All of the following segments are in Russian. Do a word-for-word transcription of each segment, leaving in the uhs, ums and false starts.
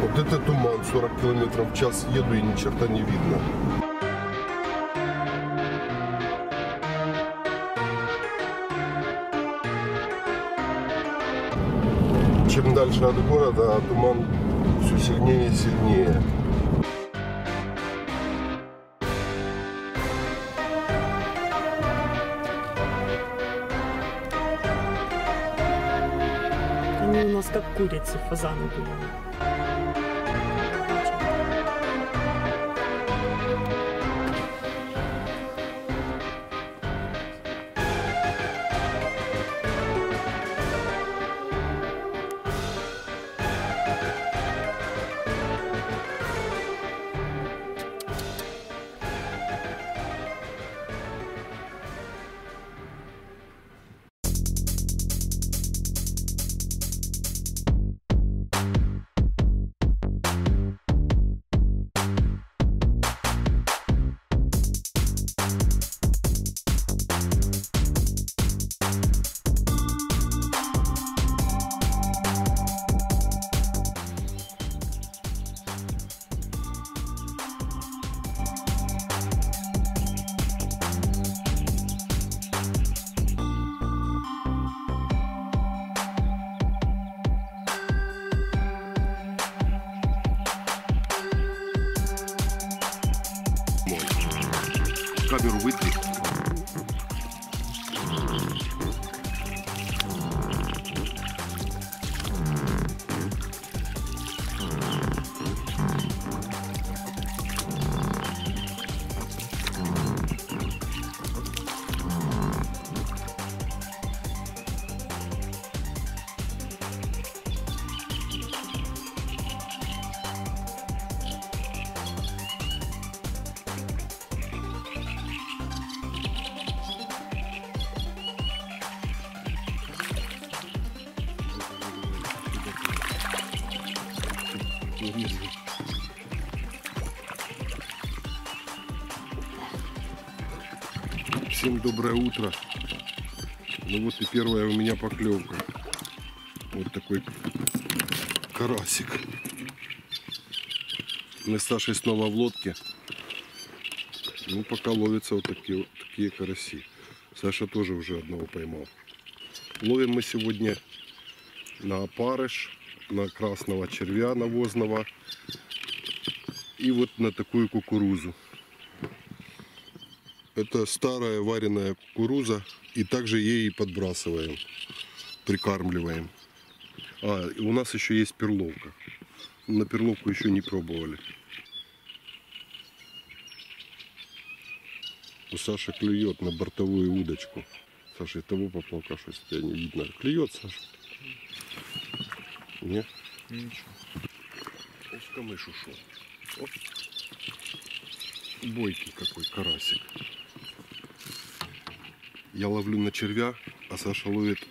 Вот это туман, сорок километров в час еду и ни черта не видно. Чем дальше от города, а туман все сильнее и сильнее. Они у нас как курицы, фазаны были. Камеру вытри. Всем доброе утро. Ну вот и первая у меня поклевка. Вот такой карасик. Мы с Сашей снова в лодке. Ну пока ловятся вот такие, вот такие караси. Саша тоже уже одного поймал. Ловим мы сегодня на опарыш, на красного червя навозного и вот на такую кукурузу. Это старая вареная кукуруза, и также ей подбрасываем, прикармливаем. А, у нас еще есть перловка. На перловку еще не пробовали. У Саши клюет на бортовую удочку. Саша, того поплавка, что тебя не видно. Клюет, Саша? Нет? Ничего. В камыш ушел. Оп. Бойкий какой карасик. Я ловлю на червя, а Саша ловит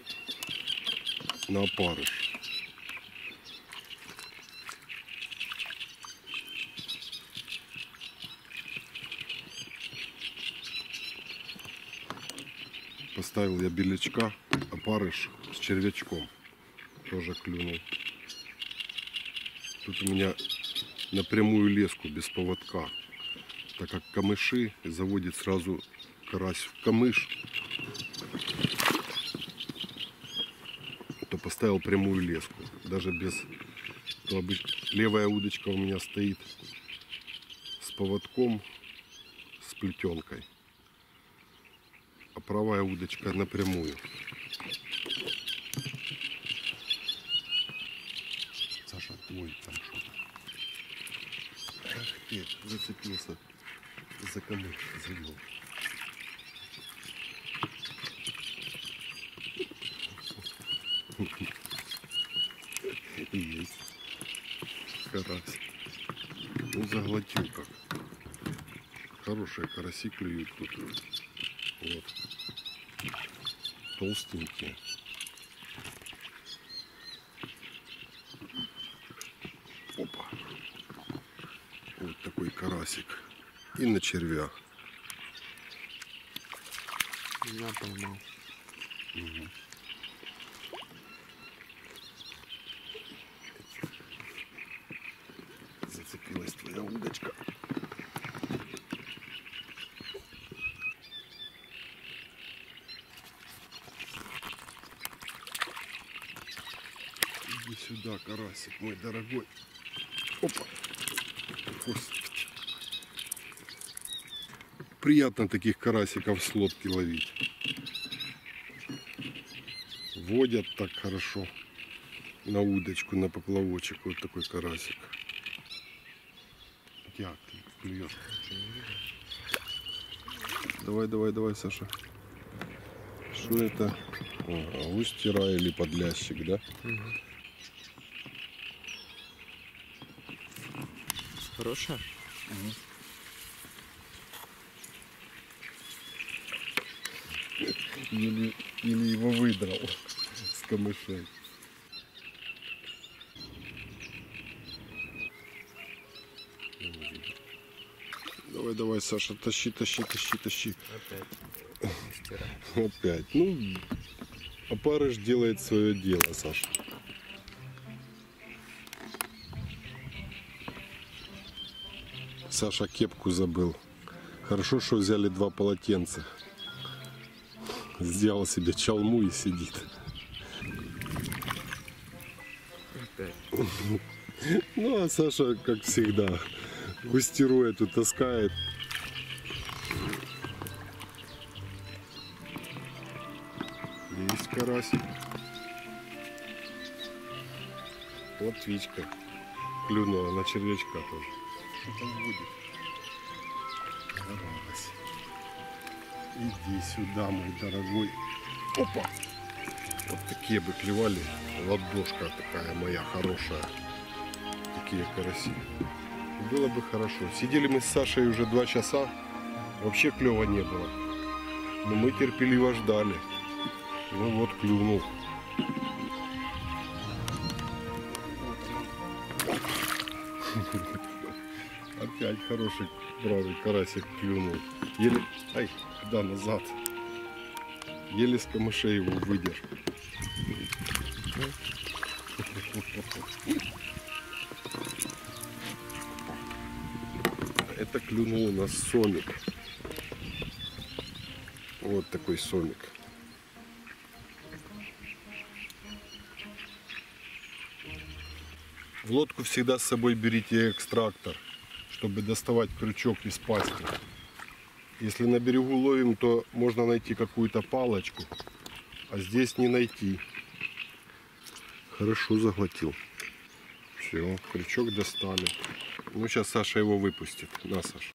на опарыш. Поставил я белячка, опарыш с червячком. Тоже клюнул. Тут у меня напрямую леску без поводка. Так как камыши, заводит сразу карась в камыш. То поставил прямую леску, даже без... Левая удочка у меня стоит с поводком, с плетенкой, а правая удочка напрямую. Саша, твой там что-то. Ах ты, зацепился за камыш, завел. Есть карась. Ну, заглотил как. Хорошие караси клюют тут. Вот. Толстенькие. Опа. Вот такой карасик. И на червя. Я поймал. Угу. Сюда, карасик мой дорогой. Опа. Господи. Приятно таких карасиков с лодки ловить. Водят так хорошо. На удочку, на поплавочек. Вот такой карасик. Как клюет. Давай, давай, давай, Саша. Что это? Ага, устера или подлящик, да? Угу. Хорошая? Угу. Или, или его выдрал с камышей. Давай, давай, Саша, тащи, тащи, тащи, тащи. Опять. Опять. Ну, опарыш делает свое дело, Саша. Саша кепку забыл. Хорошо, что взяли два полотенца. Сделал себе чалму и сидит. Опять. Ну, а Саша, как всегда, кустеру эту таскает. Есть карасик. Плотвичка клюнула на червячка тоже. Что там будет? Карась. Иди сюда, мой дорогой. Опа! Вот такие бы клевали. Ладошка такая моя хорошая. Такие караси. Было бы хорошо. Сидели мы с Сашей уже два часа. Вообще клёва не было. Но мы терпеливо ждали. Ну вот клюнул. Опять хороший правый карасик клюнул. Еле... Ай, да, назад. Еле с камышей его выдерж. Это клюнул у нас сомик. Вот такой сомик. В лодку всегда с собой берите экстрактор, чтобы доставать крючок из пасти. Если на берегу ловим, то можно найти какую-то палочку, а здесь не найти. Хорошо заглотил. Все, крючок достали. Ну, сейчас Саша его выпустит. Да, Саша.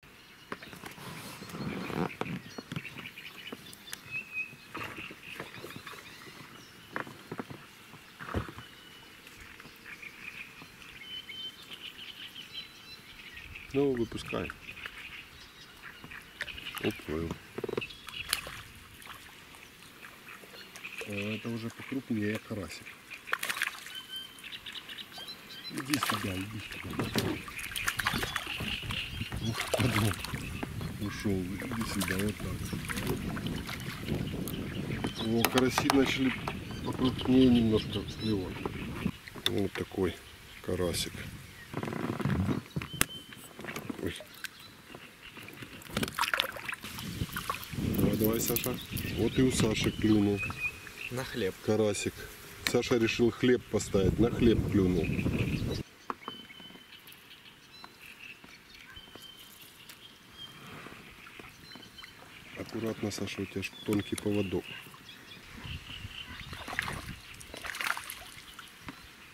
Ну, выпускай. Уплыл. Это уже покрупнее карасик. Иди сюда, иди сюда. Ух, подлог. Ушел. Иди сюда, вот так. О, караси начали покрупнее немножко клевать. Вот такой карасик. Ой. Давай, давай, Саша. Вот и у Саши клюнул. На хлеб. Карасик. Саша решил хлеб поставить. На хлеб клюнул. Аккуратно, Саша, у тебя тонкий поводок.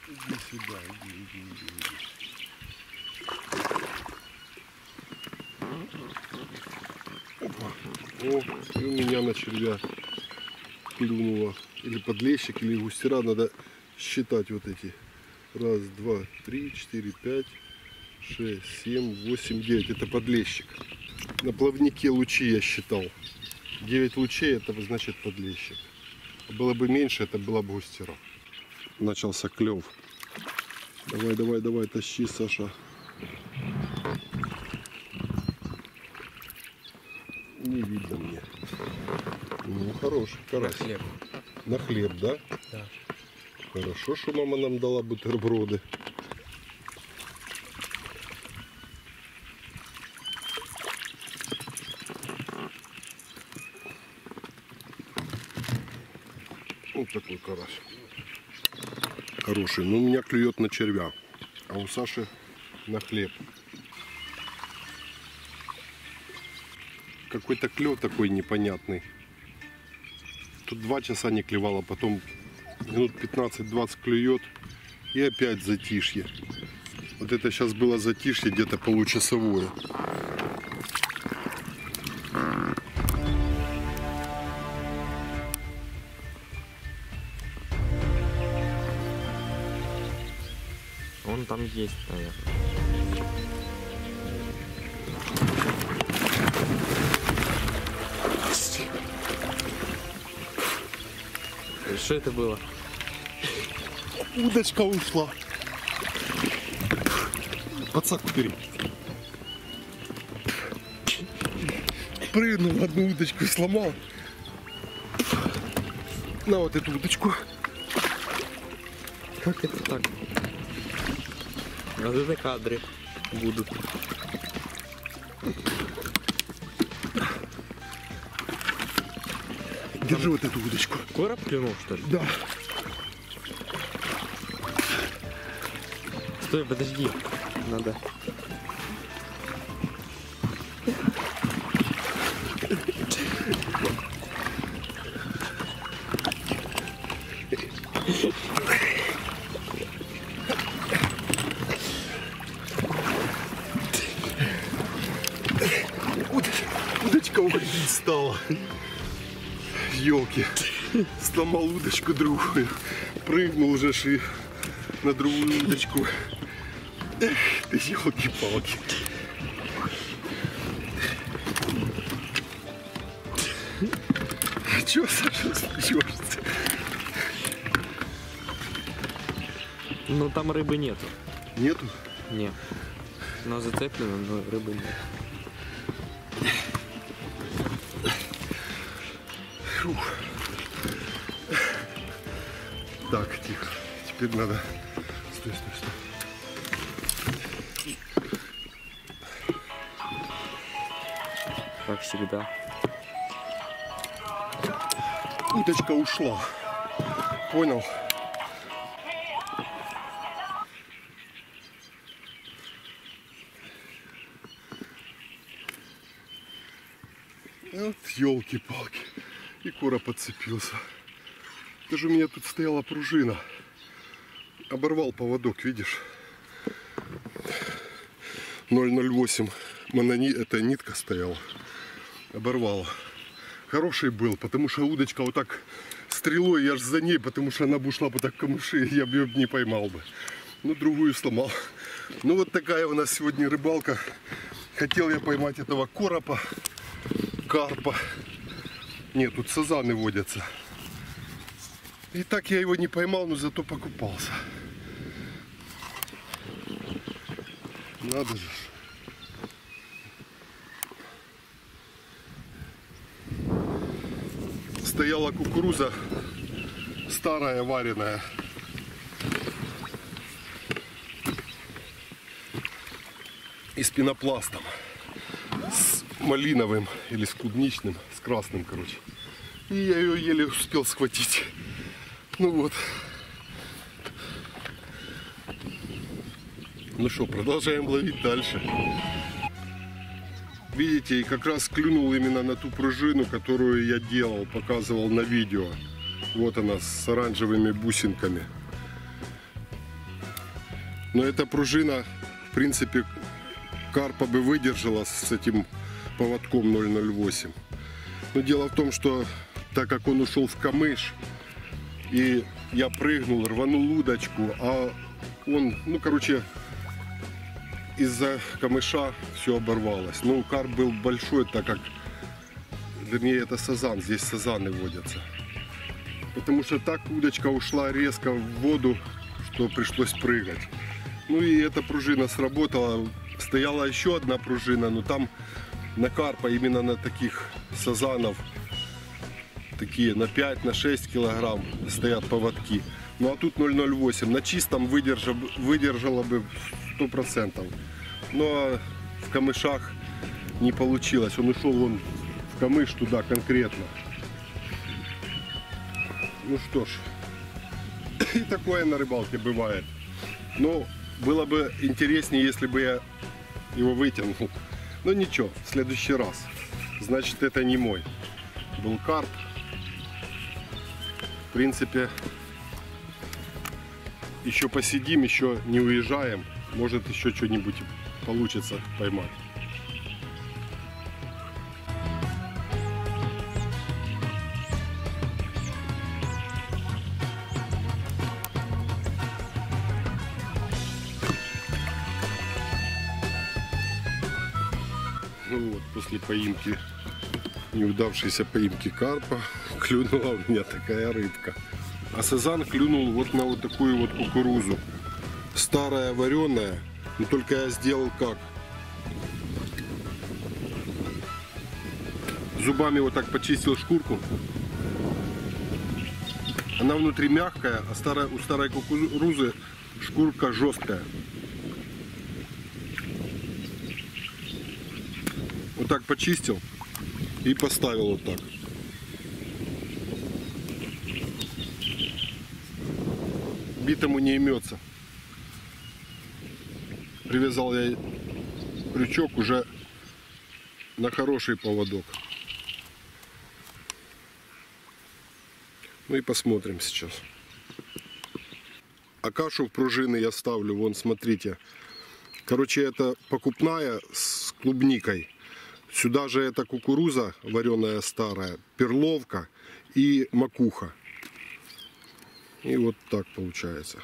Иди сюда, иди, иди, иди, иди. Опа. О, и у меня на червя клюнуло. Или подлещик, или густера. Надо считать вот эти. Раз, два, три, четыре, пять, шесть, семь, восемь, девять. Это подлещик. На плавнике лучи я считал. девять лучей, это значит подлещик. Было бы меньше, это была бы густера. Начался клев. Давай, давай, давай, тащи, Саша. Не видно мне. Ну, хороший карась. На хлеб. На хлеб, да? Да. Хорошо, что мама нам дала бутерброды. Вот такой карась. хороший. Но у меня клюет на червя, а у Саши на хлеб. Какой-то клев такой непонятный. Тут два часа не клевало, потом минут пятнадцать-двадцать клюет. И опять затишье. Вот это сейчас было затишье где-то получасовое. Он там есть, наверное. Что это было? Удочка ушла. Пацак, бери. Прыгнул, одну удочку сломал. На вот эту удочку. Как это так? Вот это кадры будут. Держи вот эту удочку. Короб клюнул, что ли? Да. Стой, подожди. Надо. Удочка уходить стала. Ёлки, сломал удочку другую, прыгнул уже ши на другую удочку. Эх, ты ёлки-палки. Чё, Саша, случилось? Ну там рыбы нету. Нету? Нет. Но зацеплено, но рыбы нет. Так, тихо. Теперь надо... Стой, стой, стой. Как всегда. Удочка ушла. Понял? Вот ёлки-палки. И короб подцепился. Это же у меня тут стояла пружина. Оборвал поводок, видишь? ноль ноль восемь. Монони... Это нитка стояла. Оборвала. Хороший был, потому что удочка вот так стрелой, я ж за ней, потому что она бы ушла по так камыши, я бы ее не поймал бы. Ну, другую сломал. Ну, вот такая у нас сегодня рыбалка. Хотел я поймать этого коропа, карпа. Нет, тут сазаны водятся. И так я его не поймал, но зато покупался. Надо же. Стояла кукуруза старая, вареная. И с пенопластом. С малиновым или с клубничным, с красным, короче. И я ее еле успел схватить. Ну вот. Ну что, продолжаем ловить дальше. Видите, и как раз клюнул именно на ту пружину, которую я делал, показывал на видео. Вот она с оранжевыми бусинками. Но эта пружина, в принципе, карпа бы выдержала с этим поводком ноль ноль восемь. Но дело в том, что так как он ушел в камыш, и я прыгнул, рванул удочку, а он, ну, короче, из-за камыша все оборвалось. Ну, карп был большой, так как, вернее, это сазан, здесь сазаны водятся. Потому что так удочка ушла резко в воду, что пришлось прыгать. Ну, и эта пружина сработала. Стояла еще одна пружина, но там на карпа, именно на таких сазанов, такие на пять на шесть килограмм стоят поводки. Ну а тут ноль ноль восемь на чистом выдержала, выдержала бы сто процентов, но в камышах не получилось. Он ушел вон в камыш туда конкретно. Ну что ж, И такое на рыбалке бывает. Но было бы интереснее, если бы я его вытянул. Но ничего, в следующий раз. Значит, это не мой. Был карп. В принципе, еще посидим, еще не уезжаем. Может, еще что-нибудь получится поймать. Ну вот, после поимки, неудавшейся поимки карпа, клюнула у меня такая рыбка. А сазан клюнул вот на вот такую вот кукурузу. Старая, вареная. Но только я сделал как? Зубами вот так почистил шкурку. Она внутри мягкая, а старая, у старой кукурузы шкурка жесткая. Вот так почистил и поставил вот так. Битому не имется. Привязал я крючок уже на хороший поводок. Ну и посмотрим сейчас. А кашу в пружины я ставлю, вон, смотрите. Короче, это покупная с клубникой. Сюда же это кукуруза вареная старая, перловка и макуха. И вот так получается.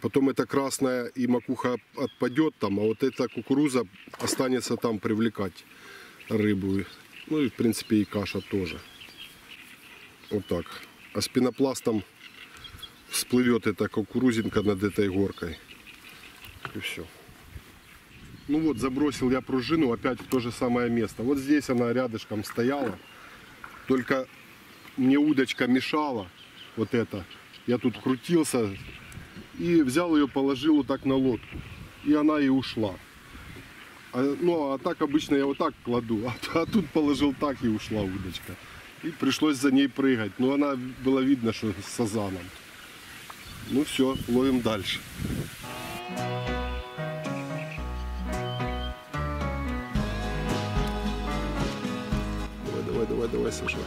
Потом эта красная и макуха отпадет там, а вот эта кукуруза останется там привлекать рыбу. Ну и в принципе и каша тоже. Вот так. А с пенопластом всплывет эта кукурузинка над этой горкой. И все. Ну вот, забросил я пружину опять в то же самое место. Вот здесь она рядышком стояла. Только мне удочка мешала. Вот это. Я тут крутился. И взял ее, положил вот так на лодку. И она и ушла. А, ну, а так обычно я вот так кладу. А, а тут положил так и ушла удочка. И пришлось за ней прыгать. Но она было видно, что с сазаном. Ну все, ловим дальше. Давай, давай, давай, Саша.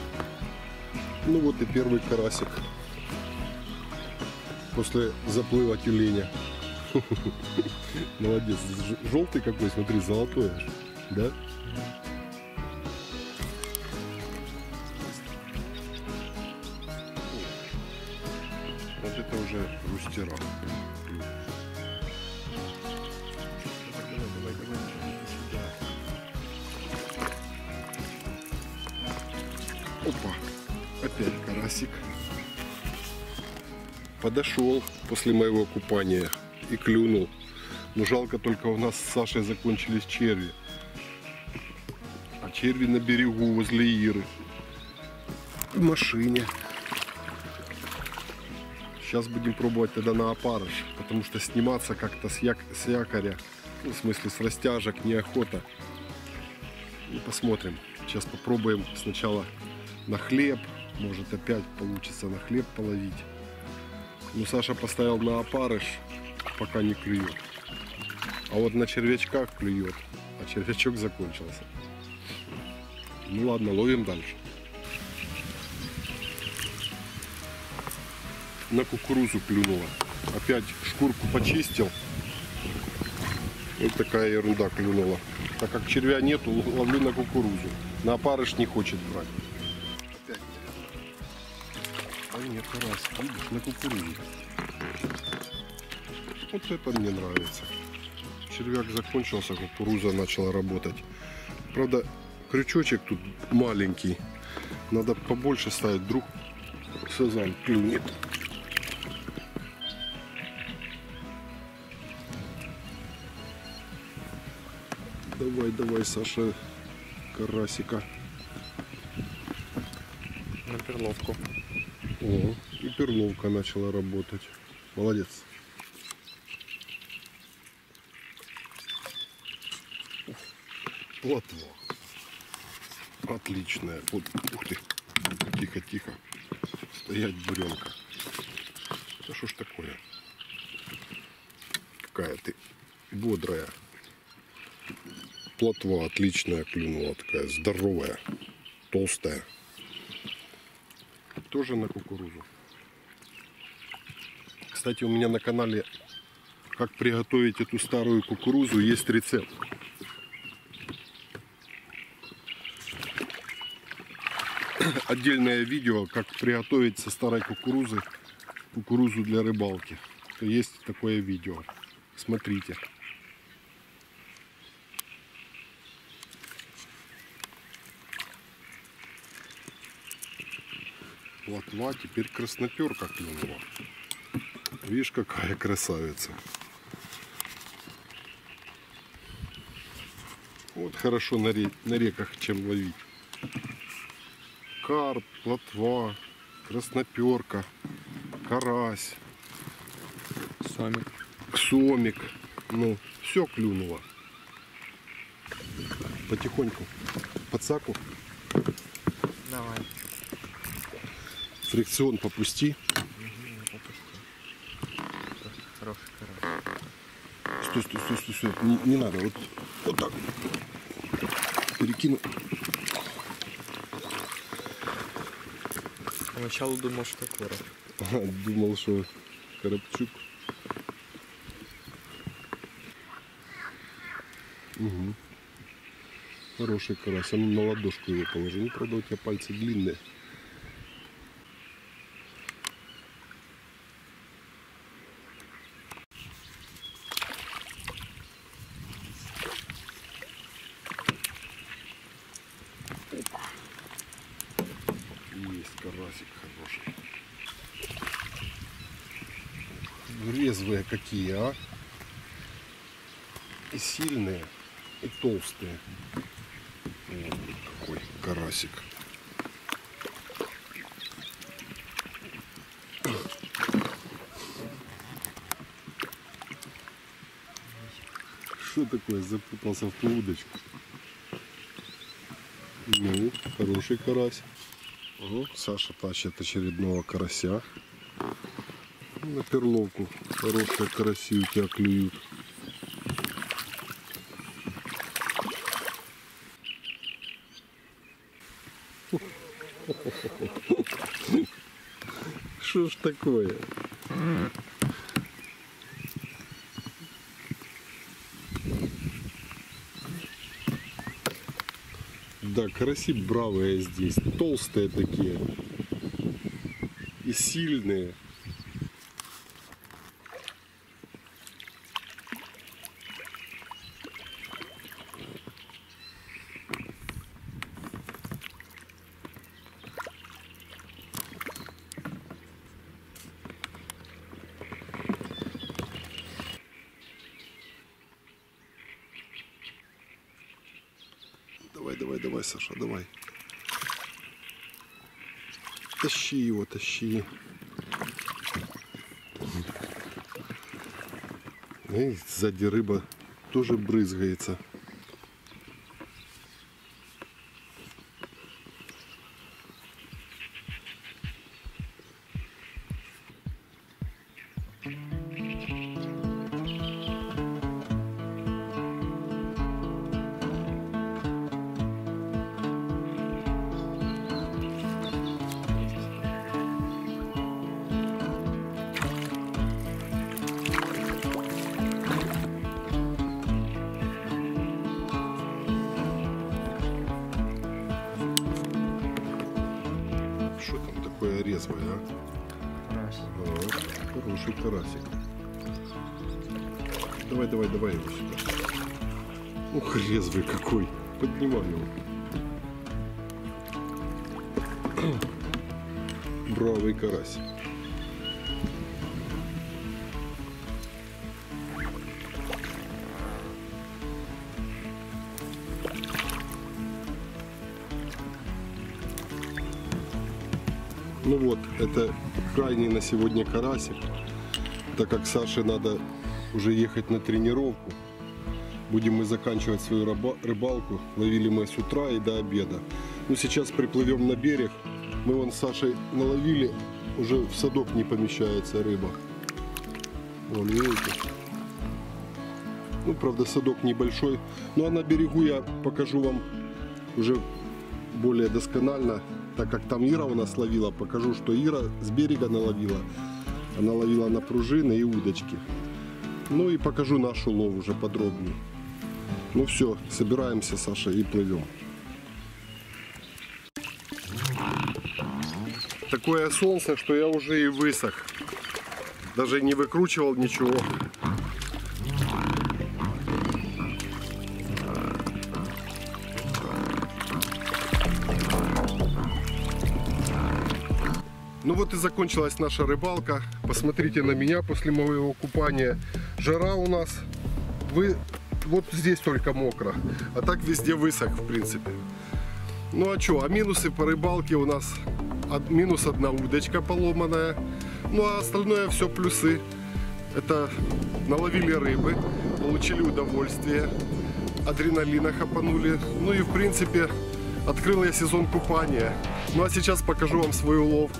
Ну вот и первый карасик после заплыва тюленя. Молодец. Желтый какой, смотри, золотой аж. Да? Вот это уже рустера. Опа, опять карасик. Подошел после моего купания и клюнул. Но жалко, только у нас с Сашей закончились черви. А черви на берегу возле Иры. В машине. Сейчас будем пробовать тогда на опарыш. Потому что сниматься как-то с, як с якоря, ну, в смысле с растяжек, неохота. И посмотрим. Сейчас попробуем сначала на хлеб. Может, опять получится на хлеб половить. Но Саша поставил на опарыш, пока не клюет. А вот на червячках клюет. А червячок закончился. Ну ладно, ловим дальше. На кукурузу клюнула. Опять шкурку почистил. Вот такая ерунда клюнула. Так как червя нету, ловлю на кукурузу. На опарыш не хочет брать. А нет, раз, видишь, на кукурузе. Вот это мне нравится. Червяк закончился, кукуруза начала работать. Правда, крючочек тут маленький. Надо побольше ставить, вдруг сазан клюнет. Давай, давай, Саша, карасика. На перловку. О, и перловка начала работать. Молодец. Плотва. Отличная. Вот, ух ты. Тихо-тихо. Стоять, буренка. Да что ж такое? Какая ты бодрая. Плотва отличная клюнула, такая здоровая, толстая. Тоже на кукурузу. Кстати, у меня на канале «Как приготовить эту старую кукурузу» есть рецепт. Отдельное видео, как приготовить со старой кукурузы кукурузу для рыбалки. Есть такое видео. Смотрите. Плотва, теперь красноперка клюнула. Видишь, какая красавица. Вот хорошо на, рек, на реках чем ловить. Карп, плотва, красноперка, карась, сомик. Сомик. Ну, все клюнуло. Потихоньку. Подсаку. Давай. Фрикцион попусти. Хороший, хороший. Стой, стой, стой, стой, стой. Не, не надо. Вот, вот так. Перекину. Поначалу думал, что короб. Ага, думал, что коробчук. Угу. Хороший карась. А на ладошку его положи. Ну, правда, у тебя пальцы длинные. Есть карасик хороший. Резвые какие, а? И сильные, и толстые. Вот какой карасик. Что такое? Запутался в ту удочку. Ну, хороший карась. Угу. Саша тащит очередного карася на перловку. Хорошие караси у тебя клюют. Что ж такое? Да, караси бравые здесь, толстые такие и сильные. Давай, давай, давай, Саша, давай. Тащи его, тащи. И сзади рыба тоже брызгается. Резвый, а? Карась. О, хороший карасик. Давай, давай, давай его сюда. Ух, резвый какой. Поднимай его. Бравый карась. Ну вот, это крайний на сегодня карасик, так как Саше надо уже ехать на тренировку. Будем мы заканчивать свою рыбалку. Ловили мы с утра и до обеда. Ну сейчас приплывем на берег. Мы вон с Сашей наловили, уже в садок не помещается рыба. Вон, видите? Ну, правда, садок небольшой. Ну, а на берегу я покажу вам уже более досконально, так как там Ира у нас ловила, покажу, что Ира с берега наловила. Она ловила на пружины и удочки. Ну и покажу наш улов уже подробнее. Ну все, собираемся, Саша, и плывем. Такое солнце, что я уже и высох. Даже не выкручивал ничего. Ну вот и закончилась наша рыбалка. Посмотрите на меня после моего купания. Жара у нас. Вы... Вот здесь только мокро. А так везде высох, в принципе. Ну а что? А минусы по рыбалке у нас... От, минус одна удочка поломанная. Ну а остальное все плюсы. Это наловили рыбы, получили удовольствие, адреналина хапанули. Ну и в принципе открыл я сезон купания. Ну а сейчас покажу вам свой улов.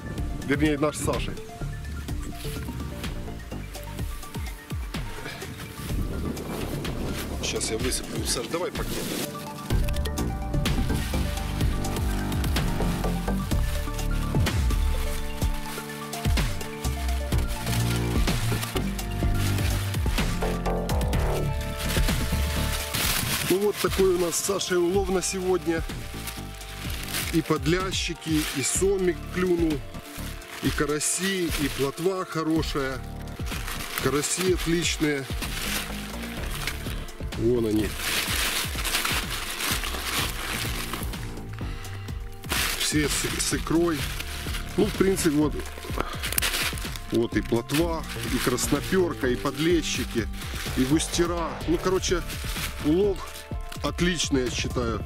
Вернее, наш Саши. Сейчас я высыплю. Саш, давай пакет. Ну вот такой у нас с Сашей улов на сегодня. И подлящики, и сомик клюнул. И караси, и плотва хорошая. Караси отличные. Вон они. Все с, с икрой. Ну, в принципе, вот. Вот и плотва, и красноперка, и подлещики, и густера. Ну, короче, улов отличный, я считаю.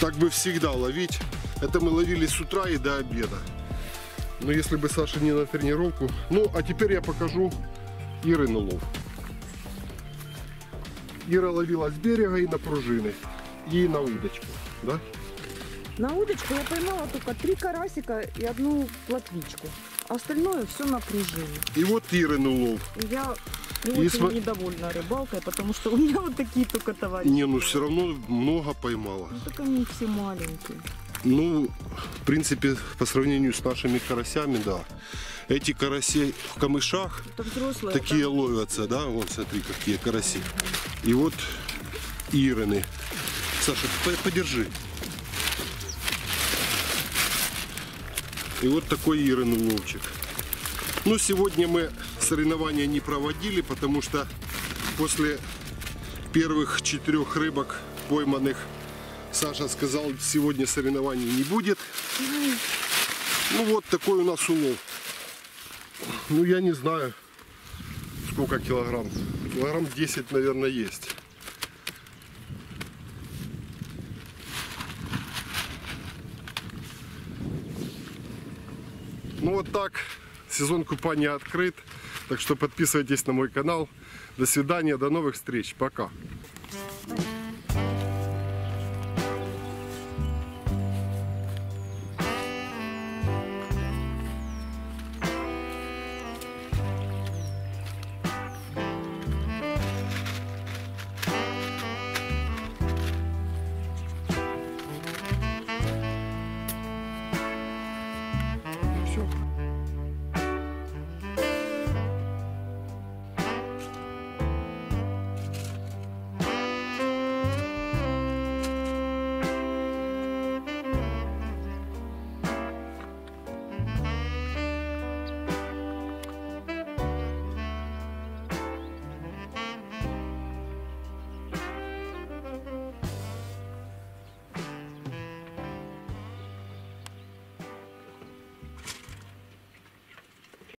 Так бы всегда ловить. Это мы ловили с утра и до обеда. Но если бы Саша не на тренировку. Ну, а теперь я покажу Ирин улов. Ира ловила с берега и на пружины, и на удочку, да? На удочку я поймала только три карасика и одну плотвичку. А остальное все на пружине. И вот Ирин улов. Я очень см... недовольна рыбалкой, потому что у меня вот такие только товарищи. Не, ну все равно много поймала. Ну, так они все маленькие. Ну, в принципе, по сравнению с нашими карасями, да. Эти караси в камышах, взрослые, такие там... ловятся, да? Вот, смотри, какие караси. И вот ирины. Саша, подержи. И вот такой ирин уловчик. Ну, сегодня мы соревнования не проводили, потому что после первых четырех рыбок пойманных Саша сказал, сегодня соревнований не будет. Ну вот такой у нас улов. Ну я не знаю, сколько килограмм. Килограмм десять, наверное, есть. Ну вот так. Сезон купания открыт. Так что подписывайтесь на мой канал. До свидания, до новых встреч. Пока.